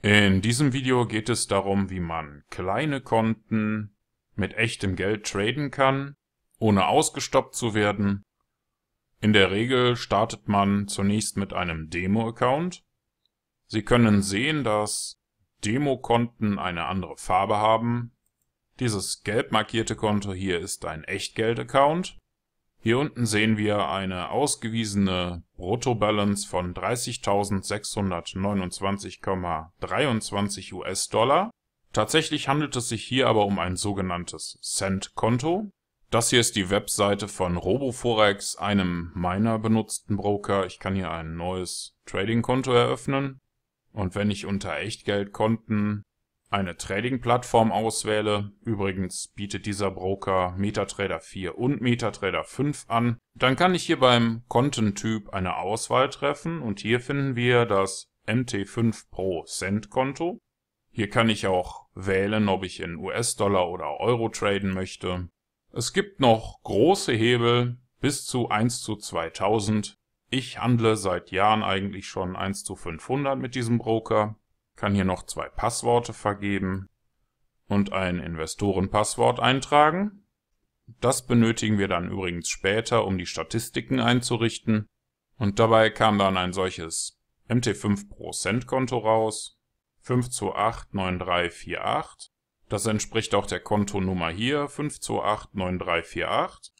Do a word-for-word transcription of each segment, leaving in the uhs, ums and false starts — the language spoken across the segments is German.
In diesem Video geht es darum, wie man kleine Konten mit echtem Geld traden kann, ohne ausgestoppt zu werden. In der Regel startet man zunächst mit einem Demo-Account. Sie können sehen, dass Demo-Konten eine andere Farbe haben. Dieses gelb markierte Konto hier ist ein Echtgeld-Account. Hier unten sehen wir eine ausgewiesene Brutto-Balance von dreißigtausendsechshundertneunundzwanzig Komma dreiundzwanzig U S-Dollar. Tatsächlich handelt es sich hier aber um ein sogenanntes Cent-Konto. Das hier ist die Webseite von RoboForex, einem meiner benutzten Broker. Ich kann hier ein neues Trading-Konto eröffnen. Und wenn ich unter Echtgeldkonten eine Trading-Plattform auswähle, übrigens bietet dieser Broker Metatrader vier und Metatrader fünf an, dann kann ich hier beim Kontentyp eine Auswahl treffen und hier finden wir das M T fünf Pro Cent Konto. Hier kann ich auch wählen, ob ich in U S-Dollar oder Euro traden möchte. Es gibt noch große Hebel bis zu eins zu zweitausend. Ich handle seit Jahren eigentlich schon eins zu fünfhundert mit diesem Broker. Kann hier noch zwei Passworte vergeben und ein Investorenpasswort eintragen. Das benötigen wir dann übrigens später, um die Statistiken einzurichten. Und dabei kam dann ein solches M T fünf Pro Cent Konto raus, fünf zwei acht neun drei vier acht. Das entspricht auch der Kontonummer hier, fünf zwei acht neun drei vier acht.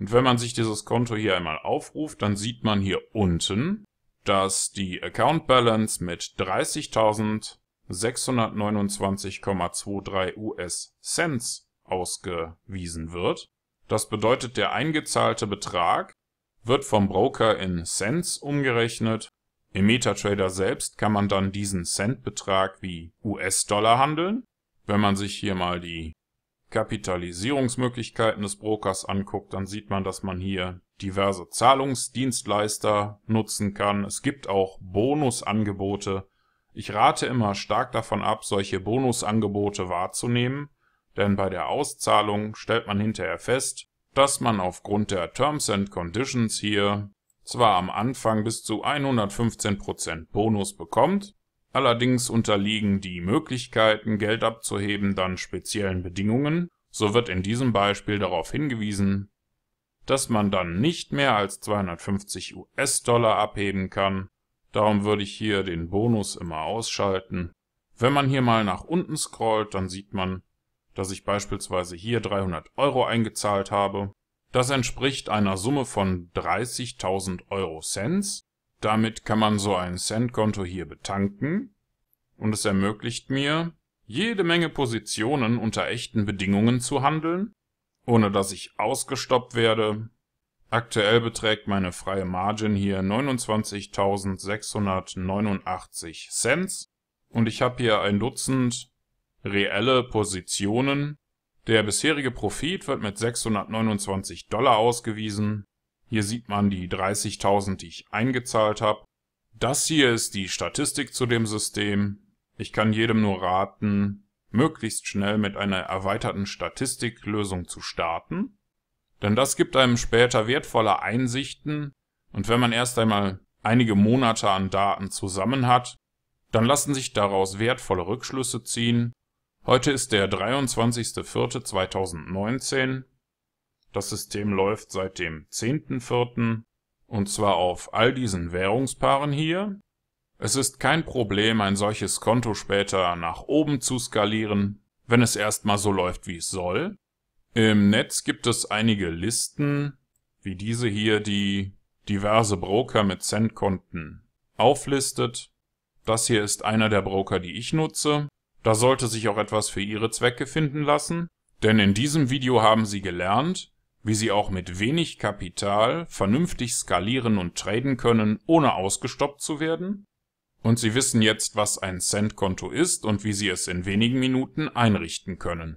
Und wenn man sich dieses Konto hier einmal aufruft, dann sieht man hier unten, dass die Account Balance mit dreißigtausendsechshundertneunundzwanzig Komma dreiundzwanzig U S-Cents ausgewiesen wird. Das bedeutet, der eingezahlte Betrag wird vom Broker in Cents umgerechnet. Im MetaTrader selbst kann man dann diesen Centbetrag wie U S-Dollar handeln. Wenn man sich hier mal die Kapitalisierungsmöglichkeiten des Brokers anguckt, dann sieht man, dass man hier diverse Zahlungsdienstleister nutzen kann. Es gibt auch Bonusangebote. Ich rate immer stark davon ab, solche Bonusangebote wahrzunehmen, denn bei der Auszahlung stellt man hinterher fest, dass man aufgrund der Terms and Conditions hier zwar am Anfang bis zu hundertfünfzehn Prozent Bonus bekommt, allerdings unterliegen die Möglichkeiten, Geld abzuheben, dann speziellen Bedingungen. So wird in diesem Beispiel darauf hingewiesen, dass man dann nicht mehr als zweihundertfünfzig U S-Dollar abheben kann. Darum würde ich hier den Bonus immer ausschalten. Wenn man hier mal nach unten scrollt, dann sieht man, dass ich beispielsweise hier dreihundert Euro eingezahlt habe. Das entspricht einer Summe von dreißigtausend Euro Cents. Damit kann man so ein Centkonto hier betanken und es ermöglicht mir, jede Menge Positionen unter echten Bedingungen zu handeln, ohne dass ich ausgestoppt werde. Aktuell beträgt meine freie Margin hier neunundzwanzigtausendsechshundertneunundachtzig Cents und ich habe hier ein Dutzend reelle Positionen. Der bisherige Profit wird mit sechshundertneunundzwanzig Dollar ausgewiesen. Hier sieht man die dreißigtausend, die ich eingezahlt habe. Das hier ist die Statistik zu dem System. Ich kann jedem nur raten, möglichst schnell mit einer erweiterten Statistiklösung zu starten. Denn das gibt einem später wertvolle Einsichten. Und wenn man erst einmal einige Monate an Daten zusammen hat, dann lassen sich daraus wertvolle Rückschlüsse ziehen. Heute ist der dreiundzwanzigster vierter zweitausendneunzehn. Das System läuft seit dem zehnten vierten und zwar auf all diesen Währungspaaren hier. Es ist kein Problem, ein solches Konto später nach oben zu skalieren, wenn es erstmal so läuft, wie es soll. Im Netz gibt es einige Listen, wie diese hier, die diverse Broker mit Centkonten auflistet. Das hier ist einer der Broker, die ich nutze. Da sollte sich auch etwas für Ihre Zwecke finden lassen, denn in diesem Video haben Sie gelernt, wie Sie auch mit wenig Kapital vernünftig skalieren und traden können, ohne ausgestoppt zu werden. Und Sie wissen jetzt, was ein Centkonto ist und wie Sie es in wenigen Minuten einrichten können.